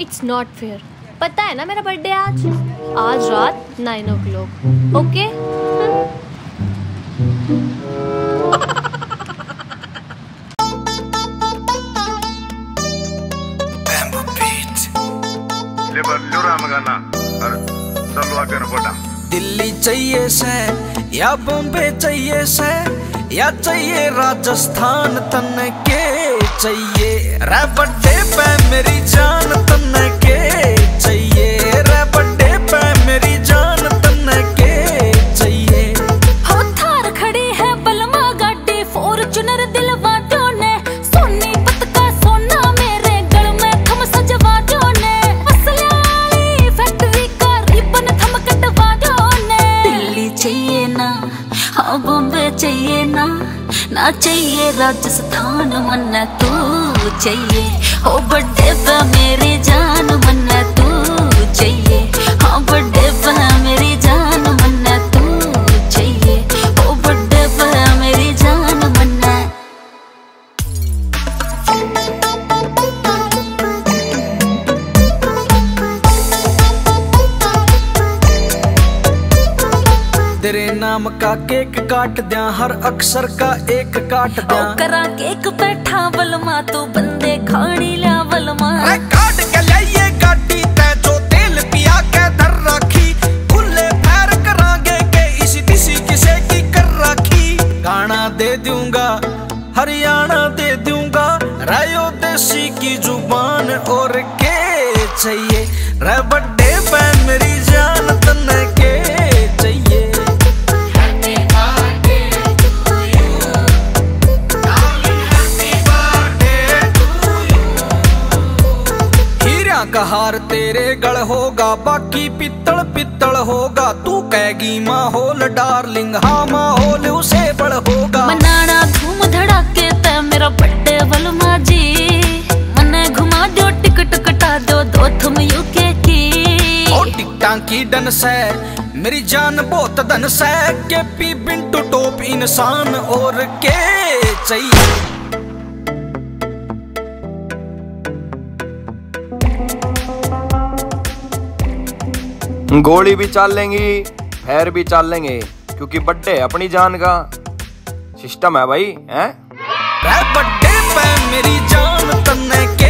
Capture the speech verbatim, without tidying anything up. It's not fair. पता है ना मेरा बर्थडे आज आज रात nine o'clock. Okay bamboo बीट लेबर लुरा मगाना और सलवा कर बोटा। दिल्ली चाहिए से या बॉम्बे चाहिए से या चाहिए राजस्थान, तन्ने के चाहिए रे बर्थडे पे मेरी जान, तन्ने के चाहिए रे बर्थडे पे मेरी जान, तन्ने के चाहिए। हम थार खड़े हैं बलमा गाड़ी फॉर्च्यूनर दिलवा दो ने, सोनी पत का सोना मेरे गल में थम सजवा दो ने, असली फैक्ट्री का रिबन थम कटवा दो ने। दिल्ली चाहिए ना हाँ बॉम्बे चाहिए ना, ना चाहिए राजस्थान वरना तू चाहिए, हो बर्थडे पे मेरी जान वरना तू चाहिए, हो बर्थडे पे मेरी जान वरना तू चाहिए, हो बर्थडे पे मेरी जान वरना। तेरे नाम का केक काट दिया, हर अक्षर का एक काट दिया, करा केक बैठा बलमा तो बंदे खानी लिया बलमा। काट के लाइए गाड़ी ते जो तेल पिया के धर राखी, खुले पैर करांगे के इसी किसी किसे की कर राखी। गाना दे दूंगा हरियाणा दे दूंगा, रायो देसी की जुबान और के चाहिए रे बर्थडे पे मेरी जान, तन्ने के चाहिए। हार तेरे गल होगा बाकी पित्तल पित्तल होगा, तू कहेगी माहौल डार्लिंग हाँ माहौल उसे बड़ होगा। मनाना धूम धड़ाके पे मेरा बर्थडे बलमा जी, मने घुमा दो टिकट कटा दो दो थम यूके की, और टिकटा की डन से मेरी जान बहुत धन से, के पी बिंटू टॉप इंसान और के चाहिए। गोली भी चाल लेंगी फैर भी चाल लेंगे, क्योंकि बड्डे अपनी जान का सिस्टम है भाई हैं। बड्डे पे मेरी जान तन्ने के